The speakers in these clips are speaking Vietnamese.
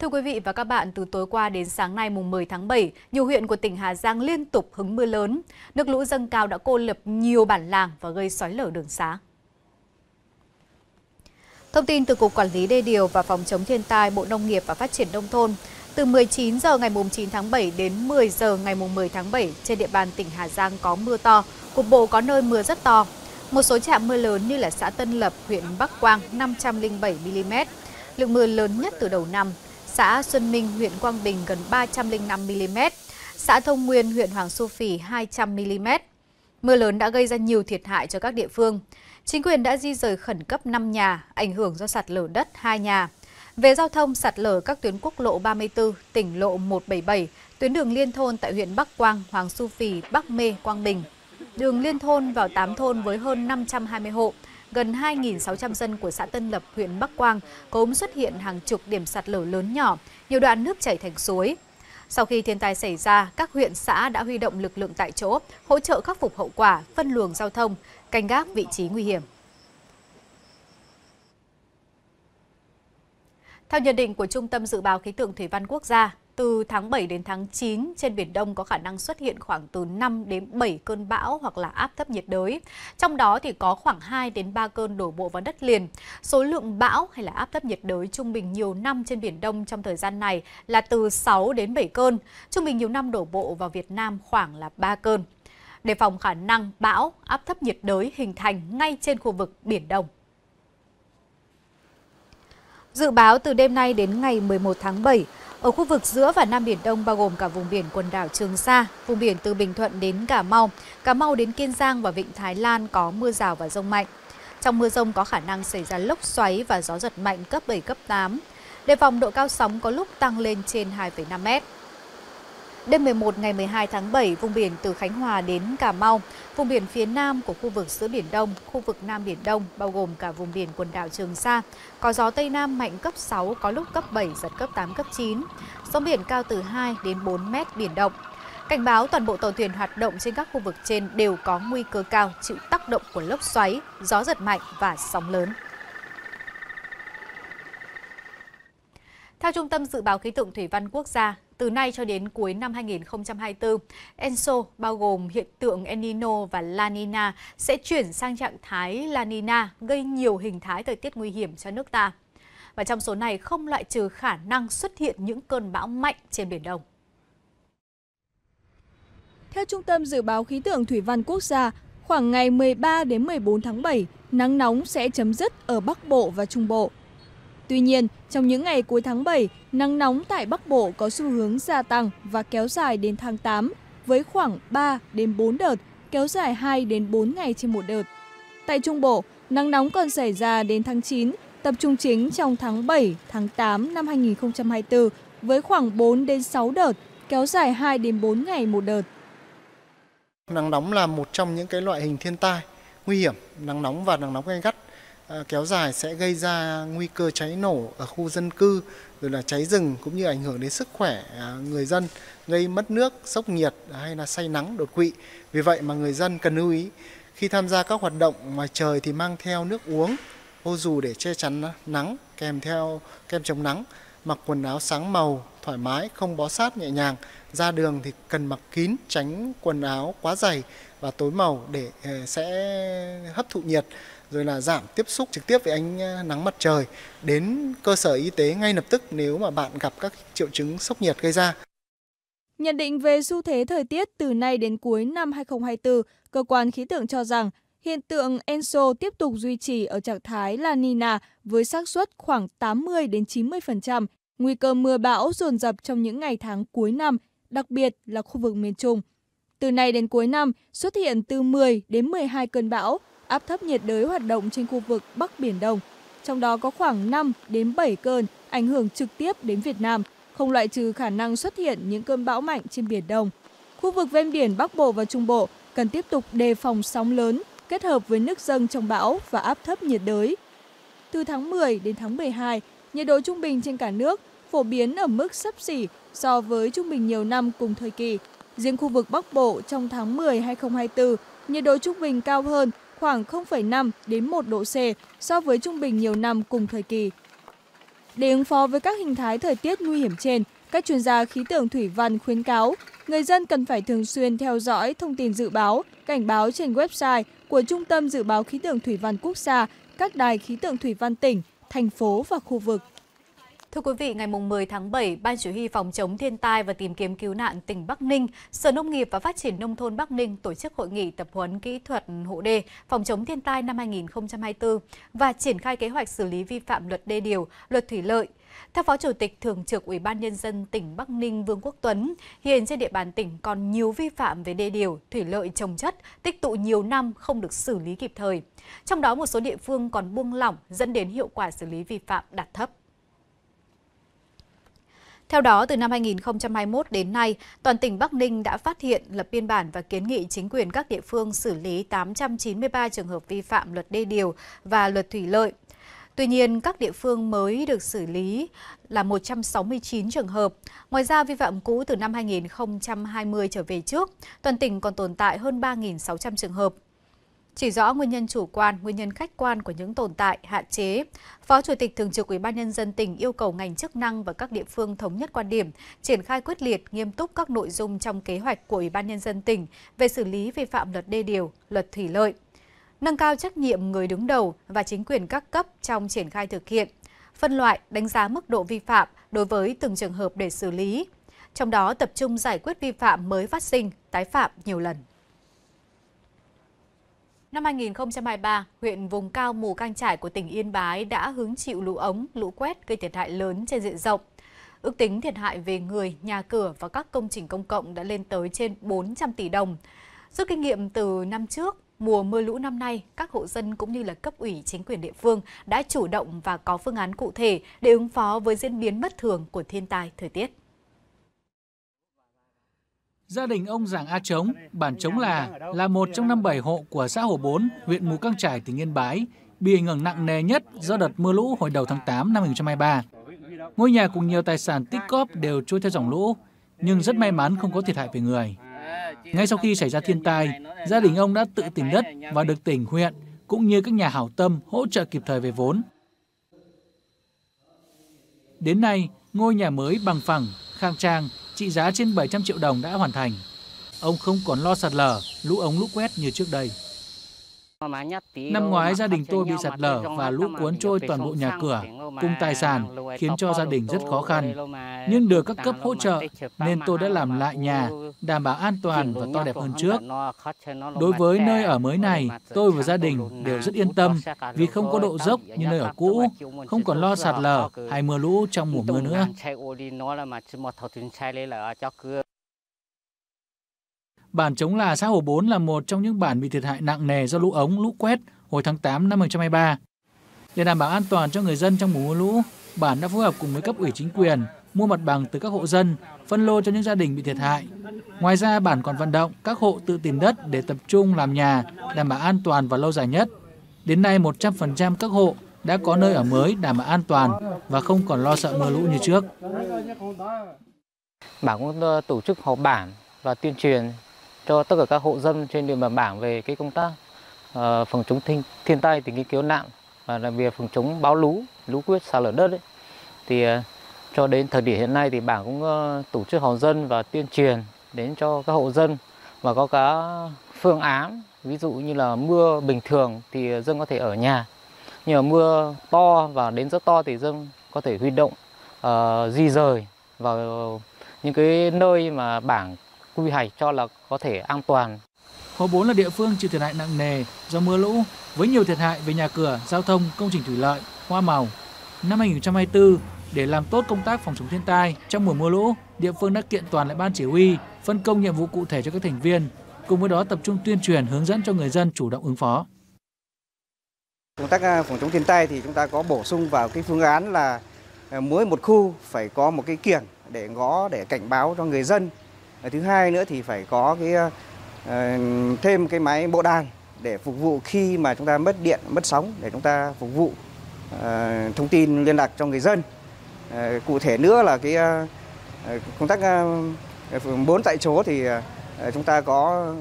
Thưa quý vị và các bạn, từ tối qua đến sáng nay mùng 10 tháng 7, nhiều huyện của tỉnh Hà Giang liên tục hứng mưa lớn. Nước lũ dâng cao đã cô lập nhiều bản làng và gây xói lở đường xá. Thông tin từ Cục Quản lý đê điều và Phòng chống thiên tai Bộ Nông nghiệp và Phát triển nông thôn, từ 19 giờ ngày 9 tháng 7 đến 10 giờ ngày 10 tháng 7, trên địa bàn tỉnh Hà Giang có mưa to, cục bộ có nơi mưa rất to. Một số trạm mưa lớn như là xã Tân Lập, huyện Bắc Quang 507 mm, lượng mưa lớn nhất từ đầu năm. Xã Xuân Minh, huyện Quang Bình gần 305 mm, xã Thông Nguyên, huyện Hoàng Su Phì 200 mm. Mưa lớn đã gây ra nhiều thiệt hại cho các địa phương. Chính quyền đã di rời khẩn cấp 5 nhà, ảnh hưởng do sạt lở đất 2 nhà. Về giao thông, sạt lở các tuyến quốc lộ 34, tỉnh lộ 177, tuyến đường liên thôn tại huyện Bắc Quang, Hoàng Su Phì, Bắc Mê, Quang Bình. Đường liên thôn vào 8 thôn với hơn 520 hộ, gần 2.600 dân của xã Tân Lập, huyện Bắc Quang cũng xuất hiện hàng chục điểm sạt lở lớn nhỏ, nhiều đoạn nước chảy thành suối. Sau khi thiên tai xảy ra, các huyện xã đã huy động lực lượng tại chỗ, hỗ trợ khắc phục hậu quả, phân luồng giao thông, canh gác vị trí nguy hiểm. Theo nhận định của Trung tâm Dự báo Khí tượng Thủy văn Quốc gia, từ tháng 7 đến tháng 9, trên Biển Đông có khả năng xuất hiện khoảng từ 5 đến 7 cơn bão hoặc là áp thấp nhiệt đới. Trong đó thì có khoảng 2 đến 3 cơn đổ bộ vào đất liền. Số lượng bão hay là áp thấp nhiệt đới trung bình nhiều năm trên Biển Đông trong thời gian này là từ 6 đến 7 cơn. Trung bình nhiều năm đổ bộ vào Việt Nam khoảng là 3 cơn. Để phòng khả năng bão, áp thấp nhiệt đới hình thành ngay trên khu vực Biển Đông. Dự báo từ đêm nay đến ngày 11 tháng 7, ở khu vực giữa và Nam Biển Đông bao gồm cả vùng biển quần đảo Trường Sa, vùng biển từ Bình Thuận đến Cà Mau đến Kiên Giang và Vịnh Thái Lan có mưa rào và dông mạnh. Trong mưa dông có khả năng xảy ra lốc xoáy và gió giật mạnh cấp 7, cấp 8. Đề phòng độ cao sóng có lúc tăng lên trên 2,5 mét. Đêm 11 ngày 12 tháng 7, vùng biển từ Khánh Hòa đến Cà Mau, vùng biển phía nam của khu vực giữa Biển Đông, khu vực Nam Biển Đông, bao gồm cả vùng biển quần đảo Trường Sa, có gió Tây Nam mạnh cấp 6, có lúc cấp 7, giật cấp 8, cấp 9. Sóng biển cao từ 2 đến 4 mét biển động. Cảnh báo toàn bộ tàu thuyền hoạt động trên các khu vực trên đều có nguy cơ cao, chịu tác động của lốc xoáy, gió giật mạnh và sóng lớn. Theo Trung tâm Dự báo Khí tượng Thủy văn Quốc gia, từ nay cho đến cuối năm 2024, ENSO bao gồm hiện tượng El Nino và La Nina sẽ chuyển sang trạng thái La Nina, gây nhiều hình thái thời tiết nguy hiểm cho nước ta. Và trong số này không loại trừ khả năng xuất hiện những cơn bão mạnh trên Biển Đông. Theo Trung tâm Dự báo Khí tượng Thủy văn Quốc gia, khoảng ngày 13 đến 14 tháng 7, nắng nóng sẽ chấm dứt ở Bắc Bộ và Trung Bộ. Tuy nhiên, trong những ngày cuối tháng 7, nắng nóng tại Bắc Bộ có xu hướng gia tăng và kéo dài đến tháng 8 với khoảng 3 đến 4 đợt, kéo dài 2 đến 4 ngày trên một đợt. Tại Trung Bộ, nắng nóng còn xảy ra đến tháng 9, tập trung chính trong tháng 7, tháng 8 năm 2024 với khoảng 4 đến 6 đợt, kéo dài 2 đến 4 ngày một đợt. Nắng nóng là một trong những cái loại hình thiên tai nguy hiểm, nắng nóng và nắng nóng gay gắt kéo dài sẽ gây ra nguy cơ cháy nổ ở khu dân cư, rồi là cháy rừng cũng như ảnh hưởng đến sức khỏe người dân, gây mất nước, sốc nhiệt hay là say nắng, đột quỵ. Vì vậy mà người dân cần lưu ý khi tham gia các hoạt động ngoài trời thì mang theo nước uống, ô dù để che chắn nắng kèm theo kem chống nắng, mặc quần áo sáng màu, thoải mái, không bó sát, nhẹ nhàng. Ra đường thì cần mặc kín, tránh quần áo quá dày và tối màu để sẽ hấp thụ nhiệt. Rồi là giảm tiếp xúc trực tiếp với ánh nắng mặt trời, đến cơ sở y tế ngay lập tức nếu mà bạn gặp các triệu chứng sốc nhiệt gây ra. Nhận định về xu thế thời tiết từ nay đến cuối năm 2024, cơ quan khí tượng cho rằng hiện tượng ENSO tiếp tục duy trì ở trạng thái La Nina với xác suất khoảng 80-90%, nguy cơ mưa bão dồn dập trong những ngày tháng cuối năm, đặc biệt là khu vực miền Trung. Từ nay đến cuối năm xuất hiện từ 10 đến 12 cơn bão, áp thấp nhiệt đới hoạt động trên khu vực Bắc Biển Đông, trong đó có khoảng 5 đến 7 cơn ảnh hưởng trực tiếp đến Việt Nam, không loại trừ khả năng xuất hiện những cơn bão mạnh trên Biển Đông. Khu vực ven biển Bắc Bộ và Trung Bộ cần tiếp tục đề phòng sóng lớn kết hợp với nước dâng trong bão và áp thấp nhiệt đới. Từ tháng 10 đến tháng 12, nhiệt độ trung bình trên cả nước phổ biến ở mức xấp xỉ so với trung bình nhiều năm cùng thời kỳ. Riêng khu vực Bắc Bộ trong tháng 10 2024, nhiệt độ trung bình cao hơn khoảng 0,5 đến 1 độ C so với trung bình nhiều năm cùng thời kỳ. Để ứng phó với các hình thái thời tiết nguy hiểm trên, các chuyên gia khí tượng thủy văn khuyến cáo người dân cần phải thường xuyên theo dõi thông tin dự báo, cảnh báo trên website của Trung tâm Dự báo Khí tượng Thủy văn Quốc gia, các đài khí tượng thủy văn tỉnh, thành phố và khu vực. Thưa quý vị, ngày 10 tháng 7, Ban Chỉ huy Phòng chống thiên tai và tìm kiếm cứu nạn tỉnh Bắc Ninh, Sở Nông nghiệp và Phát triển Nông thôn Bắc Ninh tổ chức hội nghị tập huấn kỹ thuật hộ đê phòng chống thiên tai năm 2024 và triển khai kế hoạch xử lý vi phạm luật đê điều, luật thủy lợi. Theo Phó Chủ tịch Thường trực Ủy ban Nhân dân tỉnh Bắc Ninh Vương Quốc Tuấn, hiện trên địa bàn tỉnh còn nhiều vi phạm về đê điều, thủy lợi chồng chất, tích tụ nhiều năm không được xử lý kịp thời. Trong đó một số địa phương còn buông lỏng dẫn đến hiệu quả xử lý vi phạm đạt thấp. Theo đó, từ năm 2021 đến nay, toàn tỉnh Bắc Ninh đã phát hiện, lập biên bản và kiến nghị chính quyền các địa phương xử lý 893 trường hợp vi phạm luật đê điều và luật thủy lợi. Tuy nhiên, các địa phương mới được xử lý là 169 trường hợp. Ngoài ra, vi phạm cũ từ năm 2020 trở về trước, toàn tỉnh còn tồn tại hơn 3.600 trường hợp. Chỉ rõ nguyên nhân chủ quan, nguyên nhân khách quan của những tồn tại, hạn chế, Phó Chủ tịch Thường trực Ủy ban Nhân dân tỉnh yêu cầu ngành chức năng và các địa phương thống nhất quan điểm, triển khai quyết liệt, nghiêm túc các nội dung trong kế hoạch của Ủy ban Nhân dân tỉnh về xử lý vi phạm luật đê điều, luật thủy lợi, nâng cao trách nhiệm người đứng đầu và chính quyền các cấp trong triển khai thực hiện, phân loại, đánh giá mức độ vi phạm đối với từng trường hợp để xử lý, trong đó tập trung giải quyết vi phạm mới phát sinh, tái phạm nhiều lần. Năm 2023, huyện vùng cao Mù Cang Chải của tỉnh Yên Bái đã hứng chịu lũ ống, lũ quét gây thiệt hại lớn trên diện rộng. Ước tính thiệt hại về người, nhà cửa và các công trình công cộng đã lên tới trên 400 tỷ đồng. Rút kinh nghiệm từ năm trước, mùa mưa lũ năm nay, các hộ dân cũng như là cấp ủy chính quyền địa phương đã chủ động và có phương án cụ thể để ứng phó với diễn biến bất thường của thiên tai thời tiết. Gia đình ông Giàng A Trống, bản Trống là một trong 57 hộ của xã Hồ 4, huyện Mù Cang Chải, tỉnh Yên Bái, bị ảnh hưởng nặng nề nhất do đợt mưa lũ hồi đầu tháng 8 năm 2023. Ngôi nhà cùng nhiều tài sản tích cóp đều trôi theo dòng lũ, nhưng rất may mắn không có thiệt hại về người. Ngay sau khi xảy ra thiên tai, gia đình ông đã tự tìm đất và được tỉnh, huyện cũng như các nhà hảo tâm hỗ trợ kịp thời về vốn. Đến nay, ngôi nhà mới bằng phẳng, khang trang, trị giá trên 700 triệu đồng đã hoàn thành. Ông không còn lo sạt lở, lũ ống lũ quét như trước đây. Năm ngoái gia đình tôi bị sạt lở và lũ cuốn trôi toàn bộ nhà cửa cùng tài sản, khiến cho gia đình rất khó khăn. Nhưng được các cấp hỗ trợ nên tôi đã làm lại nhà, đảm bảo an toàn và to đẹp hơn trước. Đối với nơi ở mới này, tôi và gia đình đều rất yên tâm vì không có độ dốc như nơi ở cũ, không còn lo sạt lở hay mưa lũ trong mùa mưa nữa. Bản Trống là xã Hồ 4 là một trong những bản bị thiệt hại nặng nề do lũ ống, lũ quét hồi tháng 8 năm 2023. Để đảm bảo an toàn cho người dân trong mùa mưa lũ, bản đã phối hợp cùng với cấp ủy chính quyền, mua mặt bằng từ các hộ dân, phân lô cho những gia đình bị thiệt hại. Ngoài ra, bản còn vận động các hộ tự tìm đất để tập trung làm nhà, đảm bảo an toàn và lâu dài nhất. Đến nay, 100% các hộ đã có nơi ở mới đảm bảo an toàn và không còn lo sợ mưa lũ như trước. Bản cũng tổ chức họp bản và tuyên truyền cho tất cả các hộ dân trên địa bàn bản về cái công tác phòng chống thiên tai, tìm kiếm cứu nạn và làm việc phòng chống bão lũ, lũ quét, sạt lở đất ấy. Thì cho đến thời điểm hiện nay thì bản cũng tổ chức họp dân và tuyên truyền đến cho các hộ dân và có cả phương án, ví dụ như là mưa bình thường thì dân có thể ở nhà, nhưng mà mưa to và đến rất to thì dân có thể huy động di rời vào những cái nơi mà bản quy hoạch cho là có thể an toàn. Hồ 4 là địa phương chịu thiệt hại nặng nề do mưa lũ, với nhiều thiệt hại về nhà cửa, giao thông, công trình thủy lợi, hoa màu. Năm 2024, để làm tốt công tác phòng chống thiên tai trong mùa mưa lũ, địa phương đã kiện toàn lại ban chỉ huy, phân công nhiệm vụ cụ thể cho các thành viên, cùng với đó tập trung tuyên truyền hướng dẫn cho người dân chủ động ứng phó. Công tác phòng chống thiên tai thì chúng ta có bổ sung vào cái phương án là mỗi một khu phải có một cái kiểng để ngó, để cảnh báo cho người dân. Thứ hai nữa thì phải có thêm cái máy bộ đàm để phục vụ khi mà chúng ta mất điện, mất sóng để chúng ta phục vụ thông tin liên lạc cho người dân. Cụ thể nữa là cái công tác 4 tại chỗ thì chúng ta có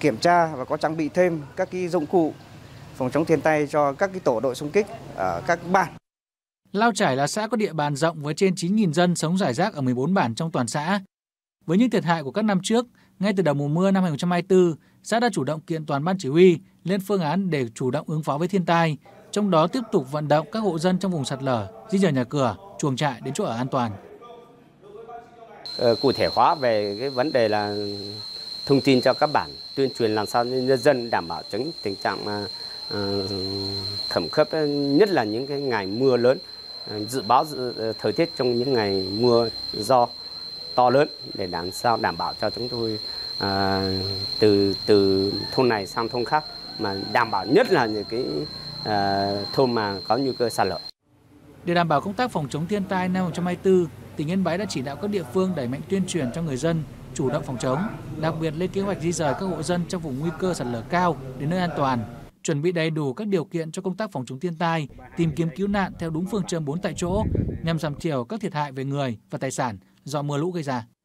kiểm tra và có trang bị thêm các cái dụng cụ phòng chống thiên tai cho các cái tổ đội xung kích ở các bản. Lao Chải là xã có địa bàn rộng với trên 9.000 dân sống rải rác ở 14 bản trong toàn xã. Với những thiệt hại của các năm trước, ngay từ đầu mùa mưa năm 2024, xã đã chủ động kiện toàn ban chỉ huy lên phương án để chủ động ứng phó với thiên tai, trong đó tiếp tục vận động các hộ dân trong vùng sạt lở di dời nhà cửa, chuồng trại đến chỗ ở an toàn. Cụ thể hóa về cái vấn đề là thông tin cho các bản, tuyên truyền làm sao nhân dân đảm bảo tránh tình trạng khẩn cấp, nhất là những cái ngày mưa lớn, dự báo thời tiết trong những ngày mưa do to lớn để làm sao đảm bảo cho chúng tôi từ thôn này sang thôn khác mà đảm bảo, nhất là những cái thôn mà có nguy cơ sạt lở. Để đảm bảo công tác phòng chống thiên tai năm 2024, tỉnh Yên Bái đã chỉ đạo các địa phương đẩy mạnh tuyên truyền cho người dân chủ động phòng chống, đặc biệt lên kế hoạch di dời các hộ dân trong vùng nguy cơ sạt lở cao đến nơi an toàn, chuẩn bị đầy đủ các điều kiện cho công tác phòng chống thiên tai, tìm kiếm cứu nạn theo đúng phương châm 4 tại chỗ nhằm giảm thiểu các thiệt hại về người và tài sản do mưa lũ gây ra.